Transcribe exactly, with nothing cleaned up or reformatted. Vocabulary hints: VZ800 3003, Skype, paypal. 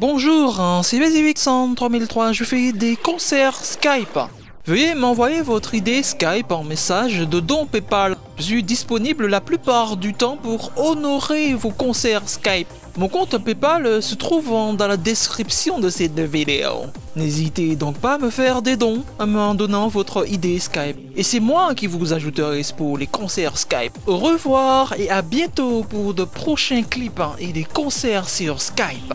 Bonjour, c'est V Z huit cents trois mille trois, je fais des concerts Skype. Veuillez m'envoyer votre idée Skype en message de don PayPal. Je suis disponible la plupart du temps pour honorer vos concerts Skype. Mon compte PayPal se trouve dans la description de cette vidéo. N'hésitez donc pas à me faire des dons en donnant votre idée Skype. Et c'est moi qui vous ajouterai pour les concerts Skype. Au revoir et à bientôt pour de prochains clips et des concerts sur Skype.